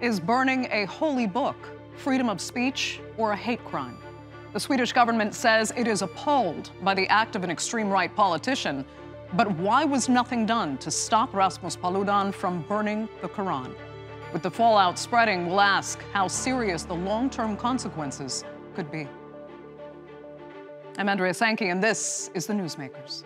Is burning a holy book freedom of speech or a hate crime? The Swedish government says it is appalled by the act of an extreme right politician, but why was nothing done to stop Rasmus Paludan from burning the Quran? With the fallout spreading, we'll ask how serious the long-term consequences could be. I'm Andrea Sankey, and this is The Newsmakers.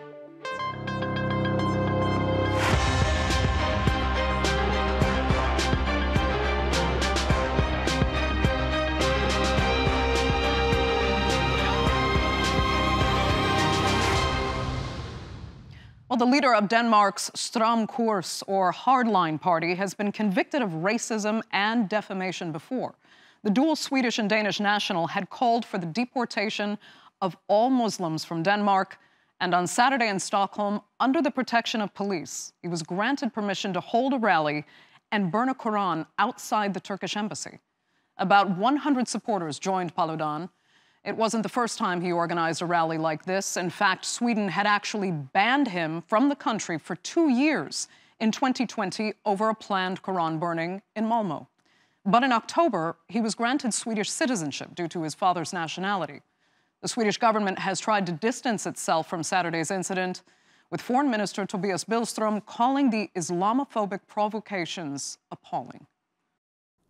Well, the leader of Denmark's Stram Kurs, or hardline party, has been convicted of racism and defamation before. The dual Swedish and Danish national had called for the deportation of all Muslims from Denmark, and on Saturday in Stockholm, under the protection of police, he was granted permission to hold a rally and burn a Quran outside the Turkish embassy. About 100 supporters joined Paludan. It wasn't the first time he organized a rally like this. In fact, Sweden had actually banned him from the country for 2 years in 2020 over a planned Quran burning in Malmö. But in October, he was granted Swedish citizenship due to his father's nationality. The Swedish government has tried to distance itself from Saturday's incident, with Foreign Minister Tobias Billström calling the Islamophobic provocations appalling.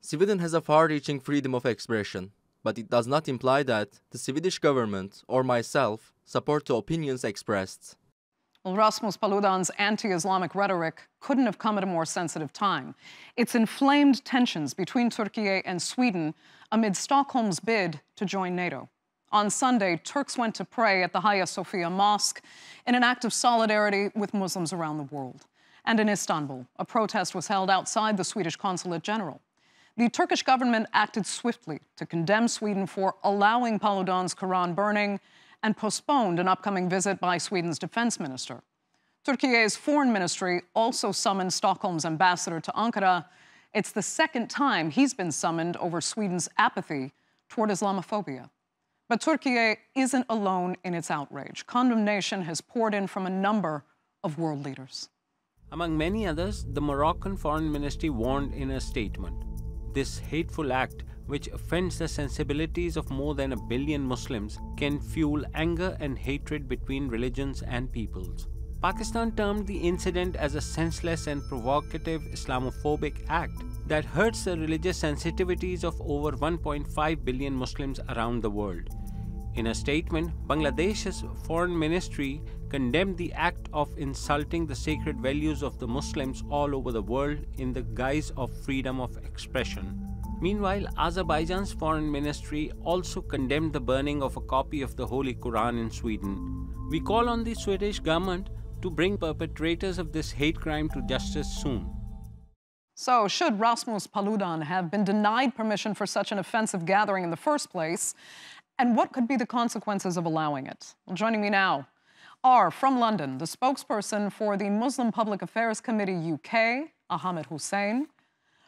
Sweden has a far-reaching freedom of expression, but it does not imply that the Swedish government or myself support the opinions expressed. Well, Rasmus Paludan's anti-Islamic rhetoric couldn't have come at a more sensitive time. It's inflamed tensions between Turkey and Sweden amid Stockholm's bid to join NATO. On Sunday, Turks went to pray at the Hagia Sophia mosque in an act of solidarity with Muslims around the world. And in Istanbul, a protest was held outside the Swedish Consulate General. The Turkish government acted swiftly to condemn Sweden for allowing Paludan's Quran burning and postponed an upcoming visit by Sweden's defense minister. Turkey's foreign ministry also summoned Stockholm's ambassador to Ankara. It's the second time he's been summoned over Sweden's apathy toward Islamophobia. But Turkey isn't alone in its outrage. Condemnation has poured in from a number of world leaders. Among many others, the Moroccan foreign ministry warned in a statement, "This hateful act, which offends the sensibilities of more than 1 billion Muslims, can fuel anger and hatred between religions and peoples." Pakistan termed the incident as a senseless and provocative Islamophobic act that hurts the religious sensitivities of over 1.5 billion Muslims around the world. In a statement, Bangladesh's foreign ministry condemned the act of insulting the sacred values of the Muslims all over the world in the guise of freedom of expression. Meanwhile, Azerbaijan's foreign ministry also condemned the burning of a copy of the Holy Quran in Sweden. We call on the Swedish government to bring perpetrators of this hate crime to justice soon. So, should Rasmus Paludan have been denied permission for such an offensive gathering in the first place? And what could be the consequences of allowing it? Well, joining me now are, from London, the spokesperson for the Muslim Public Affairs Committee UK, Ahammed Hussain;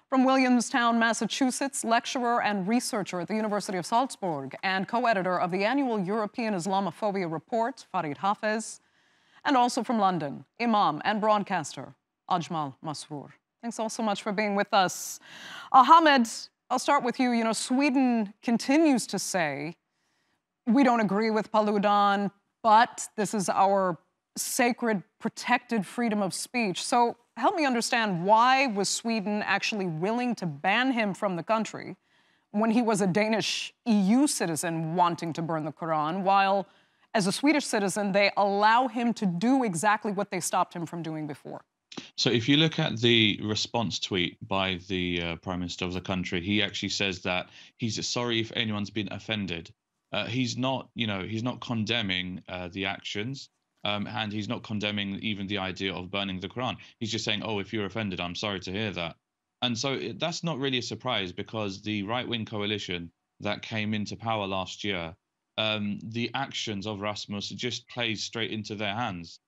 from Williamstown, Massachusetts, lecturer and researcher at the University of Salzburg and co-editor of the annual European Islamophobia Report, Farid Hafez; and also from London, imam and broadcaster, Ajmal Masroor. Thanks all so much for being with us. Ahammed, I'll start with you. You know, Sweden continues to say, "We don't agree with Paludan, but this is our sacred, protected freedom of speech." So help me understand, why was Sweden actually willing to ban him from the country when he was a Danish EU citizen wanting to burn the Quran, while, as a Swedish citizen, they allow him to do exactly what they stopped him from doing before? So if you look at the response tweet by the Prime Minister of the country, he actually says that he's sorry if anyone's been offended. He's not, he's not condemning the actions, and he's not condemning even the idea of burning the Quran. He's just saying, "Oh, if you're offended, I'm sorry to hear that." And so that's not really a surprise, because the right-wing coalition that came into power last year, the actions of Rasmus just plays straight into their hands.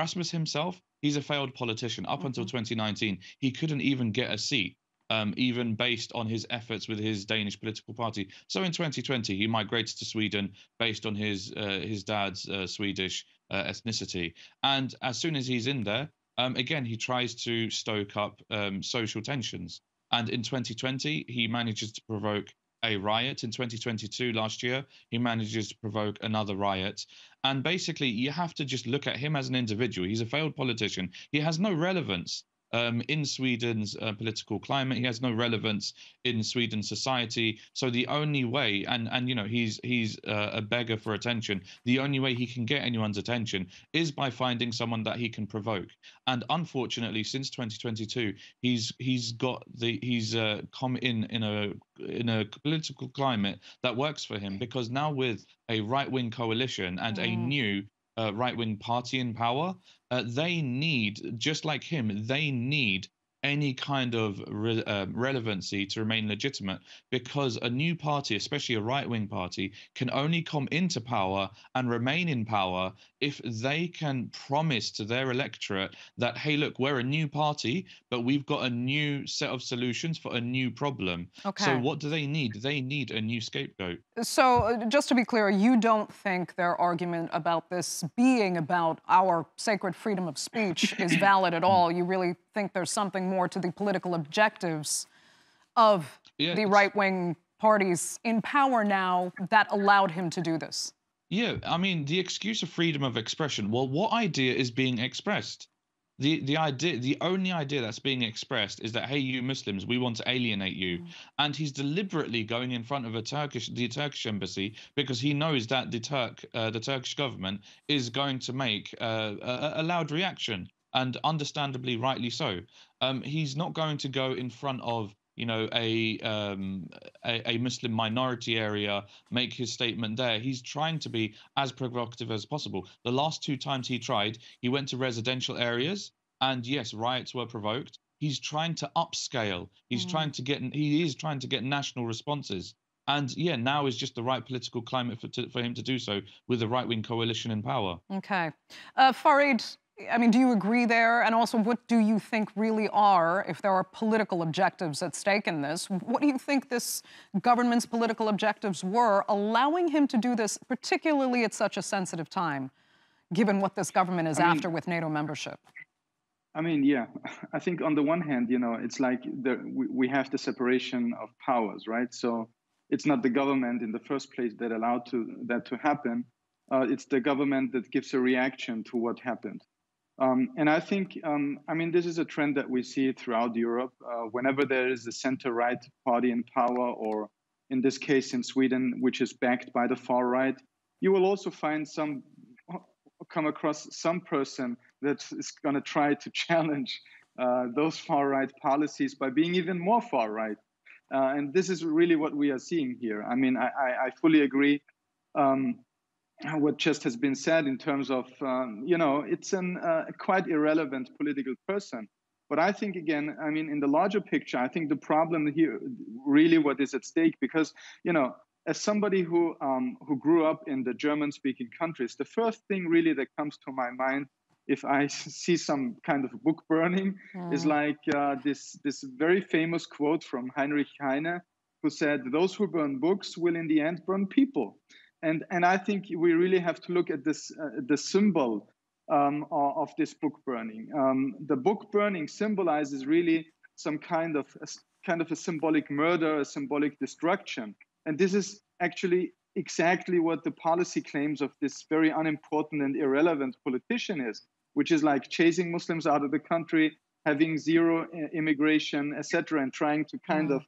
Rasmus himself, he's a failed politician. Up until 2019, he couldn't even get a seat, even based on his efforts with his Danish political party. So in 2020, he migrates to Sweden based on his dad's Swedish ethnicity. And as soon as he's in there, again, he tries to stoke up social tensions. And in 2020, he manages to provoke a riot. In 2022, last year, he manages to provoke another riot. And basically, you have to just look at him as an individual. He's a failed politician. He has no relevance in Sweden's political climate. He has no relevance in Sweden society. So the only way, and you know, he's a beggar for attention. The only way he can get anyone's attention is by finding someone that he can provoke. And unfortunately, since 2022, he's come in a political climate that works for him, because now with a right-wing coalition and a new right-wing party in power, they need, just like him, they need any kind of relevancy to remain legitimate, because a new party, especially a right-wing party, can only come into power and remain in power if they can promise to their electorate that, hey, look, we're a new party, but we've got a new set of solutions for a new problem. Okay. So what do they need? They need a new scapegoat. So just to be clear, you don't think their argument about this being about our sacred freedom of speech is valid at all. You really think there's something more to the political objectives of the right-wing parties in power now that allowed him to do this? Yeah, I mean, the excuse of freedom of expression. Well, what idea is being expressed? The only idea that's being expressed is that, hey, you Muslims, we want to alienate you. And he's deliberately going in front of the Turkish embassy, because he knows that the Turkish government is going to make a loud reaction. And understandably, rightly so. He's not going to go in front of, you know, a Muslim minority area, make his statement there. He's trying to be as provocative as possible. The last two times he tried, he went to residential areas, and yes, riots were provoked. He's trying to upscale. He's trying to get national responses. And yeah, now is just the right political climate for him to do so, with the right-wing coalition in power. Okay, Farid. I mean, do you agree there? And also, what do you think really are, if there are political objectives at stake in this, what do you think this government's political objectives were, allowing him to do this, particularly at such a sensitive time, given what this government is after with NATO membership? I mean, yeah, I think on the one hand, you know, it's like we have the separation of powers, right? So it's not the government in the first place that allowed that to happen. It's the government that gives a reaction to what happened. And I think, I mean, this is a trend that we see throughout Europe. Whenever there is a center-right party in power, or in this case in Sweden, which is backed by the far-right, you will also come across some person that is going to try to challenge those far-right policies by being even more far-right. And this is really what we are seeing here. I mean, I fully agree. What just has been said in terms of, you know, it's a quite irrelevant political person. But I think, again, I mean, in the larger picture, I think the problem here, really what is at stake, because, you know, as somebody who grew up in the German-speaking countries, the first thing really that comes to my mind if I see some kind of book burning is like this very famous quote from Heinrich Heine, who said, "Those who burn books will in the end burn people." And I think we really have to look at this the symbol of this book burning. The book burning symbolizes really some kind of a symbolic murder, a symbolic destruction. And this is actually exactly what the policy claims of this very unimportant and irrelevant politician is, which is like chasing Muslims out of the country, having zero immigration, etc., and trying to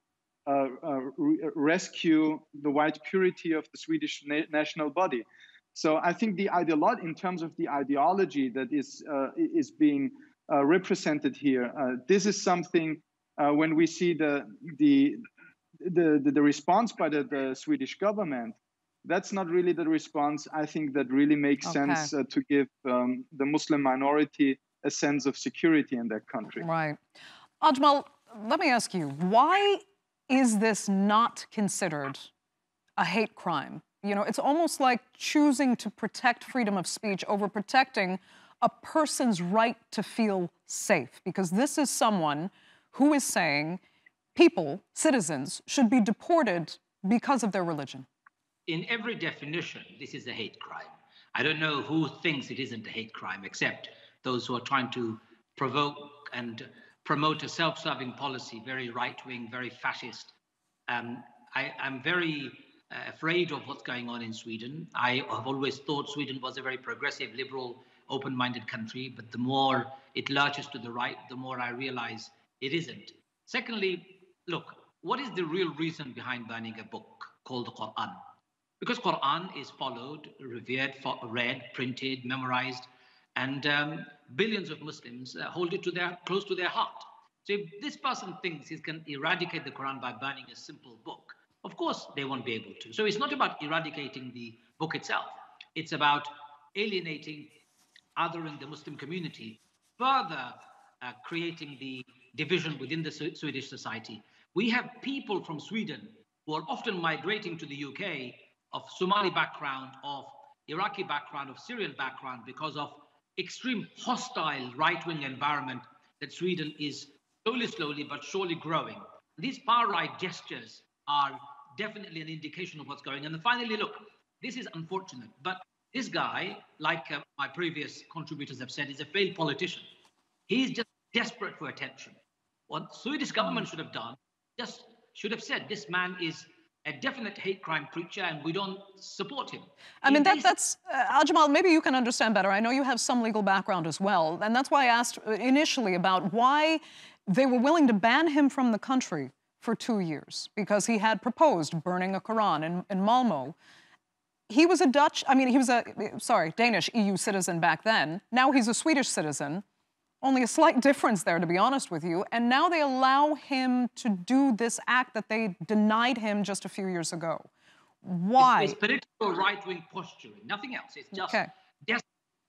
rescue the white purity of the Swedish national body. So I think in terms of the ideology that is being represented here, this is something when we see the response by the Swedish government, that's not really the response I think that really makes sense to give the Muslim minority a sense of security in that country. Right. Ajmal, let me ask you, why is this not considered a hate crime? You know, it's almost like choosing to protect freedom of speech over protecting a person's right to feel safe, because this is someone who is saying people, citizens, should be deported because of their religion. In every definition, this is a hate crime. I don't know who thinks it isn't a hate crime, except those who are trying to provoke and promote a self-serving policy, very right-wing, very fascist. I'm very afraid of what's going on in Sweden. I have always thought Sweden was a very progressive, liberal, open-minded country, but the more it lurches to the right, the more I realize it isn't. Secondly, look, what is the real reason behind banning a book called the Quran? Because Quran is followed, revered, read, printed, memorized, and billions of Muslims hold it to close to their heart. So if this person thinks he can eradicate the Quran by banning a simple book, of course they won't be able to. So it's not about eradicating the book itself. It's about alienating, othering the Muslim community, further creating the division within the Swedish society. We have people from Sweden who are often migrating to the UK of Somali background, of Iraqi background, of Syrian background, because of extreme hostile right-wing environment that Sweden is slowly but surely growing. These far-right gestures are definitely an indication of what's going on. And then finally, look, this is unfortunate, but this guy, like my previous contributors have said, is a failed politician. He's just desperate for attention. What Swedish government should have done, just should have said, this man is a definite hate crime preacher and we don't support him. I mean, that's Ajmal, maybe you can understand better. I know you have some legal background as well, and that's why I asked initially about why they were willing to ban him from the country for 2 years, because he had proposed burning a Quran in Malmo. He was a Danish EU citizen back then. Now he's a Swedish citizen. Only a slight difference there, to be honest with you. And now they allow him to do this act that they denied him just a few years ago. Why? It's political right-wing posturing, nothing else. It's just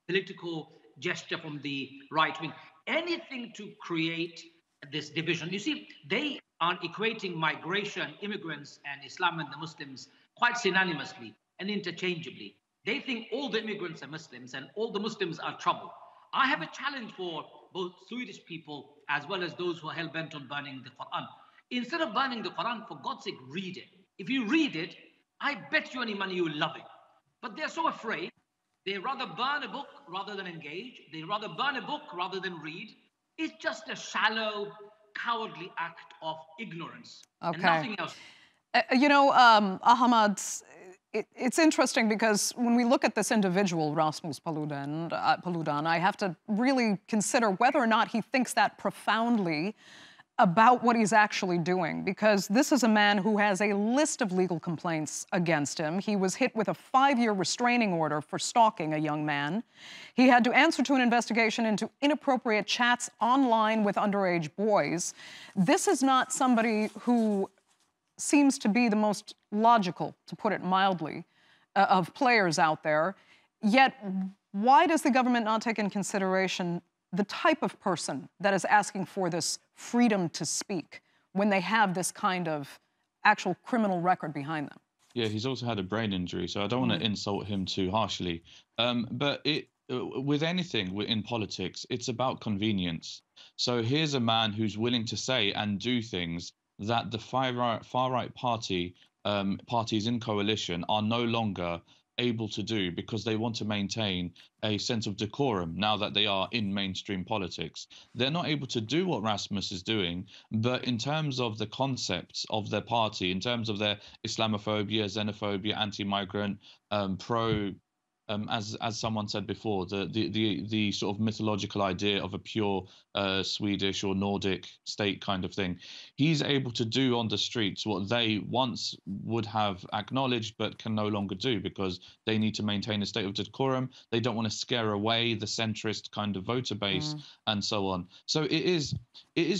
political gesture from the right-wing. Anything to create this division. You see, they are equating migration, immigrants, and Islam and the Muslims quite synonymously and interchangeably. They think all the immigrants are Muslims and all the Muslims are trouble. I have a challenge for both Swedish people as well as those who are hell-bent on burning the Quran. Instead of burning the Quran, for God's sake, read it. If you read it, I bet you any money you will love it. But they're so afraid. They rather burn a book rather than engage. They rather burn a book rather than read. It's just a shallow, cowardly act of ignorance and nothing else. You know, Ahammed, it's interesting because when we look at this individual, Rasmus Paludan, I have to really consider whether or not he thinks that profoundly about what he's actually doing, because this is a man who has a list of legal complaints against him. He was hit with a 5-year restraining order for stalking a young man. He had to answer to an investigation into inappropriate chats online with underage boys. This is not somebody who seems to be the most logical, to put it mildly, of players out there. Yet, why does the government not take into consideration the type of person that is asking for this freedom to speak when they have this kind of actual criminal record behind them? Yeah, he's also had a brain injury, so I don't want to insult him too harshly. But with anything in politics, it's about convenience. So here's a man who's willing to say and do things that the far-right parties in coalition are no longer able to do because they want to maintain a sense of decorum now that they are in mainstream politics. They're not able to do what Rasmus is doing, but in terms of the concepts of their party, in terms of their Islamophobia, xenophobia, anti-migrant, as someone said before, the sort of mythological idea of a pure Swedish or Nordic state kind of thing. He's able to do on the streets what they once would have acknowledged but can no longer do because they need to maintain a state of decorum. They don't want to scare away the centrist kind of voter base and so on. So it is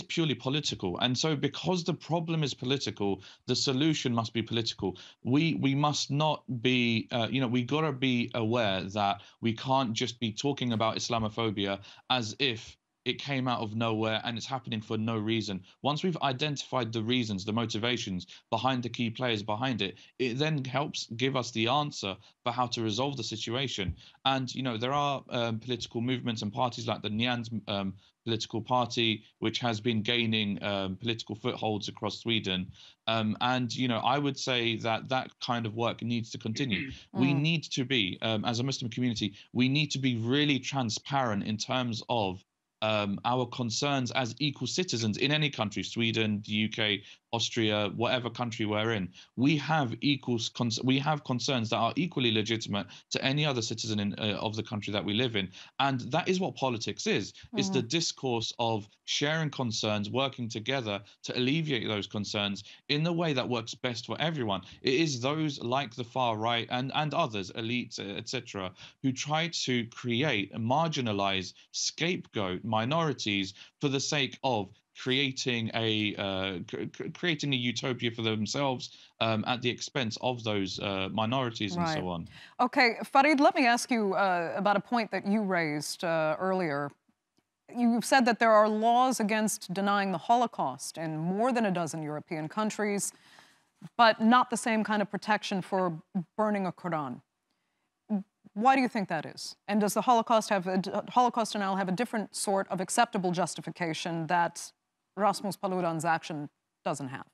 purely political. And so because the problem is political, the solution must be political. We must not be, we got to be aware that we can't just be talking about Islamophobia as if it came out of nowhere and it's happening for no reason. Once we've identified the reasons, the motivations behind the key players behind it, it then helps give us the answer for how to resolve the situation. And, you know, there are political movements and parties like the Nyans political party, which has been gaining political footholds across Sweden. And, you know, I would say that that kind of work needs to continue. We need to be, as a Muslim community, we need to be really transparent in terms of our concerns as equal citizens in any country, Sweden, the UK, Austria, whatever country we're in, we have concerns that are equally legitimate to any other citizen of the country that we live in. And that is what politics is. Mm. It's the discourse of sharing concerns, working together to alleviate those concerns in the way that works best for everyone. It is those like the far right and others, elites, etc., who try to create, marginalize, scapegoat minorities for the sake of creating a utopia for themselves at the expense of those minorities and so on. Okay, Farid, let me ask you about a point that you raised earlier. You've said that there are laws against denying the Holocaust in more than a dozen European countries, but not the same kind of protection for burning a Quran. Why do you think that is? And does the Holocaust denial have a different sort of acceptable justification that Rasmus Paludan's action doesn't have?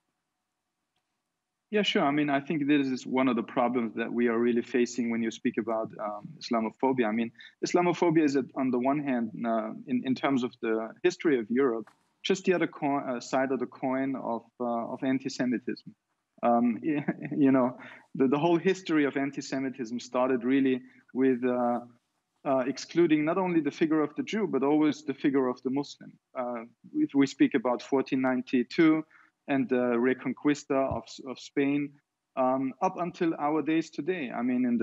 Yeah, sure. I mean, I think this is one of the problems that we are really facing when you speak about Islamophobia. I mean, Islamophobia is, on the one hand, in terms of the history of Europe, just the other side of the coin of anti-Semitism. You know, the whole history of anti-Semitism started really with excluding not only the figure of the Jew, but always the figure of the Muslim. If we speak about 1492 and the Reconquista of Spain, up until our days today. I mean,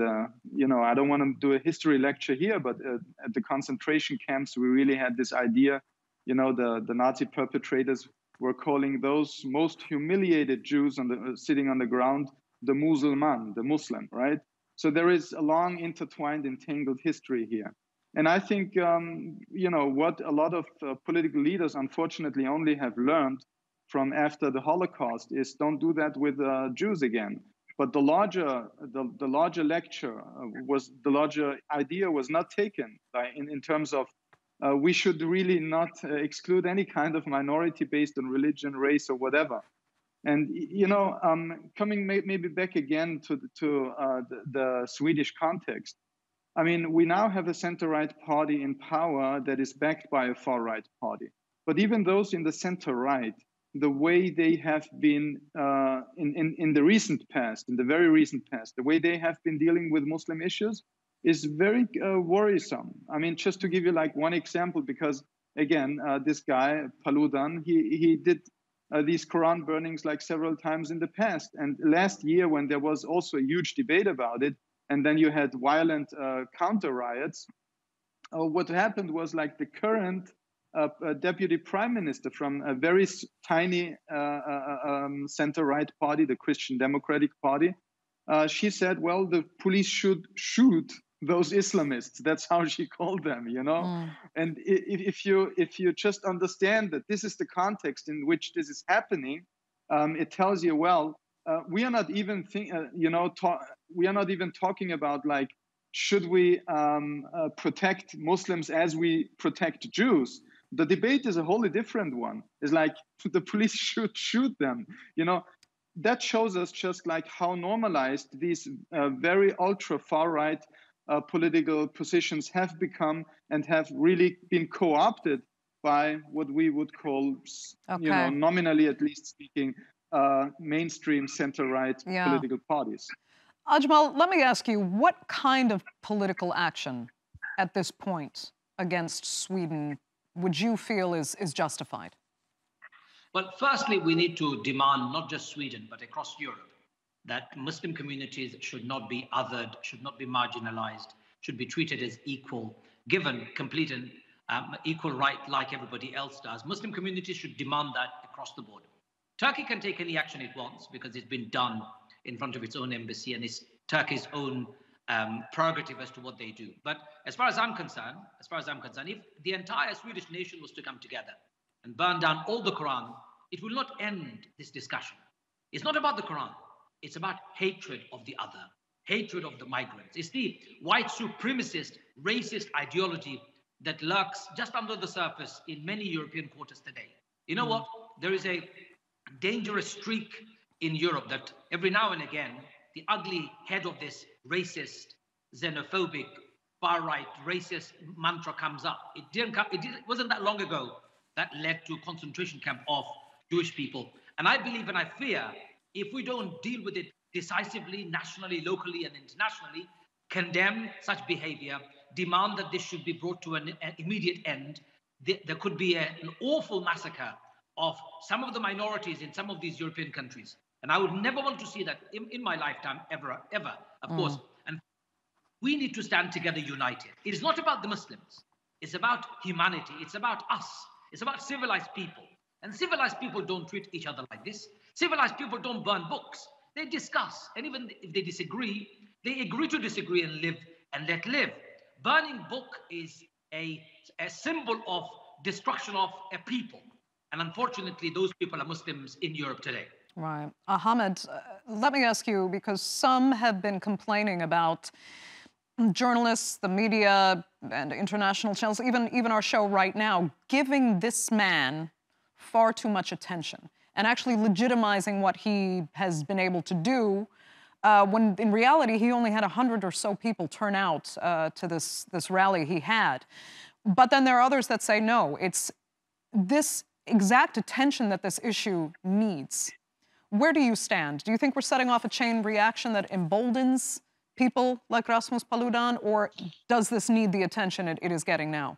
you know, I don't want to do a history lecture here, but at the concentration camps, we really had this idea, you know, the Nazi perpetrators were calling those most humiliated Jews on the, sitting on the ground, the Musulman, the Muslim, right? So there is a long intertwined, entangled history here. And I think, you know, what a lot of political leaders, unfortunately, only have learned from after the Holocaust is don't do that with Jews again. But the larger idea was not taken in terms of we should really not exclude any kind of minority based on religion, race, or whatever. And, you know, coming maybe back again to the Swedish context, I mean, we now have a center-right party in power that is backed by a far-right party. But even those in the center-right, the way they have been in the recent past, in the very recent past, the way they have been dealing with Muslim issues, is very worrisome. I mean, just to give you like one example, because again, this guy, Paludan, he did these Quran burnings like several times in the past. And last year when there was also a huge debate about it, and then you had violent counter riots, what happened was like the current deputy prime minister from a very tiny center-right party, the Christian Democratic Party, she said, well, the police should shoot those Islamists. That's how she called them, you know. Mm. And if you just understand that this is the context in which this is happening, it tells you, well, we are not even we are not even talking about like, should we protect Muslims as we protect Jews? The debate is a wholly different one. It's like the police should shoot them, you know. That shows us just like how normalized these very ultra far right political positions have become and have really been co-opted by what we would call, you know, nominally at least speaking, mainstream center-right political parties. Ajmal, let me ask you, what kind of political action at this point against Sweden would you feel is justified? Well, firstly, we need to demand, not just Sweden, but across Europe, that Muslim communities should not be othered, should not be marginalized, should be treated as equal, given complete and equal right like everybody else does. Muslim communities should demand that across the board. Turkey can take any action it wants because it's been done in front of its own embassy and it's Turkey's own prerogative as to what they do. But as far as I'm concerned, if the entire Swedish nation was to come together and burn down all the Quran, it will not end this discussion. It's not about the Quran. It's about hatred of the other, hatred of the migrants. It's the white supremacist, racist ideology that lurks just under the surface in many European quarters today. You know what? There is a dangerous streak in Europe that every now and again, the ugly head of this racist, xenophobic, far-right racist mantra comes up. It didn't come, it wasn't that long ago that led to a concentration camp of Jewish people. And I believe and I fear if we don't deal with it decisively, nationally, locally, and internationally, condemn such behavior, demand that this should be brought to an immediate end, there could be an awful massacre of some of the minorities in some of these European countries. And I would never want to see that in my lifetime, ever, of course. And we need to stand together united. It is not about the Muslims. It's about humanity. It's about us. It's about civilized people. And civilized people don't treat each other like this. Civilized people don't burn books. They discuss. And even if they disagree, they agree to disagree and live and let live. Burning book is a symbol of destruction of a people. And unfortunately, those people are Muslims in Europe today. Right. Ahammed, let me ask you, because some have been complaining about journalists, the media, and international channels, even our show right now, giving this man far too much attention and actually legitimizing what he has been able to do, when in reality he only had 100 or so people turn out to this rally he had. But then there are others that say, no, it's this exact attention that this issue needs. Where do you stand? Do you think we're setting off a chain reaction that emboldens people like Rasmus Paludan, or does this need the attention it is getting now?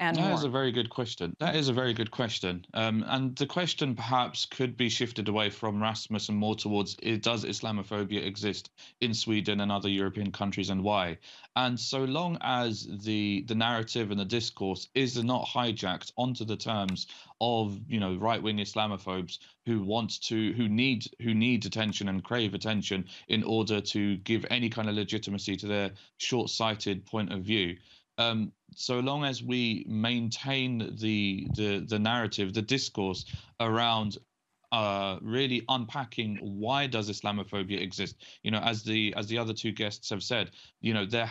And that is a very good question. That is a very good question. And the question perhaps could be shifted away from Rasmus and more towards, does Islamophobia exist in Sweden and other European countries, and why? And so long as the narrative and the discourse is not hijacked onto the terms of, you know, right-wing Islamophobes who want to, who need attention and crave attention in order to give any kind of legitimacy to their short-sighted point of view. So long as we maintain the narrative, the discourse around really unpacking why does Islamophobia exist? You know, as the other two guests have said, you know, there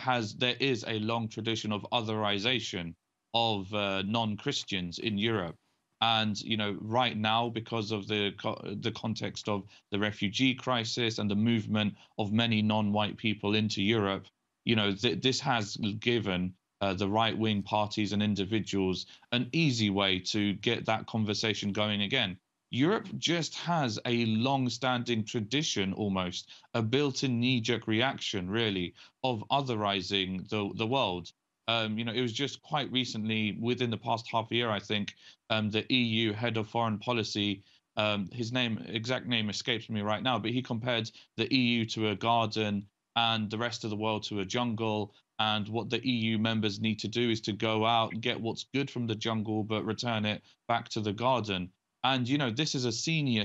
is a long tradition of otherization of non-Christians in Europe. And, you know, right now, because of the context of the refugee crisis and the movement of many non-white people into Europe, you know, this has given the right-wing parties and individuals an easy way to get that conversation going again. Europe just has a long-standing tradition, almost a built-in knee-jerk reaction, really, of otherizing the world. You know, it was just quite recently, within the past half a year, I think, the EU head of foreign policy, his exact name escapes me right now, but he compared the EU to a garden and the rest of the world to a jungle. And what the EU members need to do is to go out and get what's good from the jungle, but return it back to the garden. And, you know, this is a senior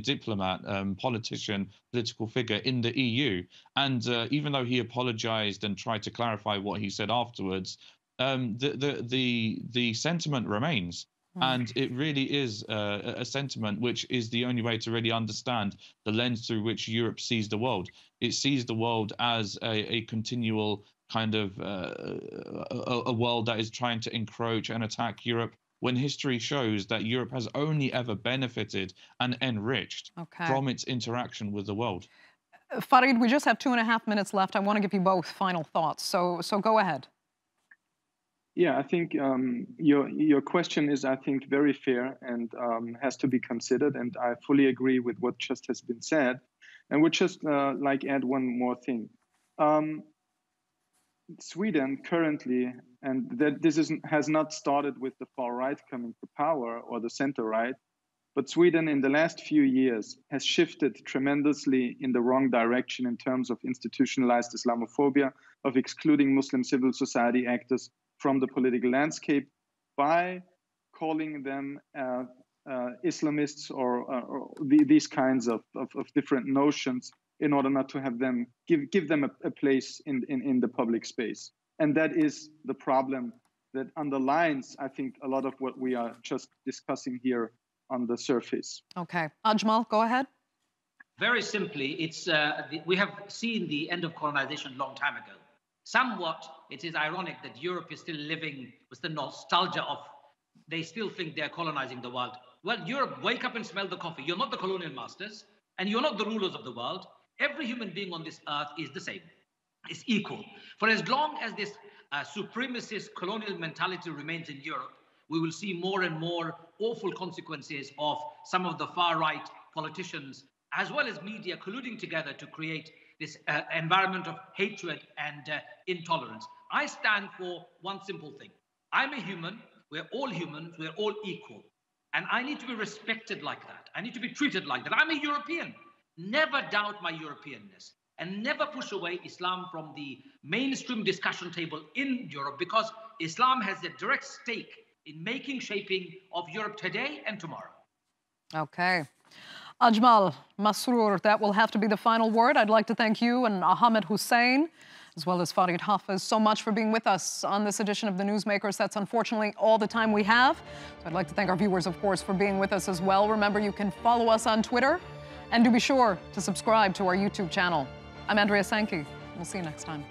diplomat, politician, political figure in the EU. And even though he apologized and tried to clarify what he said afterwards, the sentiment remains. And it really is a sentiment which is the only way to really understand the lens through which Europe sees the world. It sees the world as a continual kind of a world that is trying to encroach and attack Europe, when history shows that Europe has only ever benefited and enriched from its interaction with the world. Farid, we just have 2.5 minutes left. I want to give you both final thoughts, so go ahead. Yeah, I think your question is, I think, very fair and has to be considered. And I fully agree with what just has been said. And would just like add one more thing. Sweden currently, and that this has not started with the far right coming to power or the center right, but Sweden in the last few years has shifted tremendously in the wrong direction in terms of institutionalized Islamophobia, of excluding Muslim civil society actors from the political landscape by calling them Islamists or these kinds of different notions in order not to have them give them a place in the public space. And that is the problem that underlines, I think, a lot of what we are just discussing here on the surface. Okay, Ajmal, go ahead. Very simply, it's we have seen the end of colonization a long time ago. Somewhat, it is ironic that Europe is still living with the nostalgia of they still think they're colonizing the world. Well, Europe, wake up and smell the coffee. You're not the colonial masters, and you're not the rulers of the world. Every human being on this earth is the same. is equal. For as long as this supremacist colonial mentality remains in Europe, we will see more and more awful consequences of some of the far-right politicians, as well as media, colluding together to create this environment of hatred and intolerance. I stand for one simple thing. I'm a human. We're all humans. We're all equal. And I need to be respected like that. I need to be treated like that. I'm a European. Never doubt my Europeanness, and never push away Islam from the mainstream discussion table in Europe, because Islam has a direct stake in making, shaping of Europe today and tomorrow. Okay. Ajmal Masroor, that will have to be the final word. I'd like to thank you and Ahammed Hussain, as well as Farid Hafez, so much for being with us on this edition of The Newsmakers. That's unfortunately all the time we have. So I'd like to thank our viewers, of course, for being with us as well. Remember, you can follow us on Twitter, and do be sure to subscribe to our YouTube channel. I'm Andrea Sankey. We'll see you next time.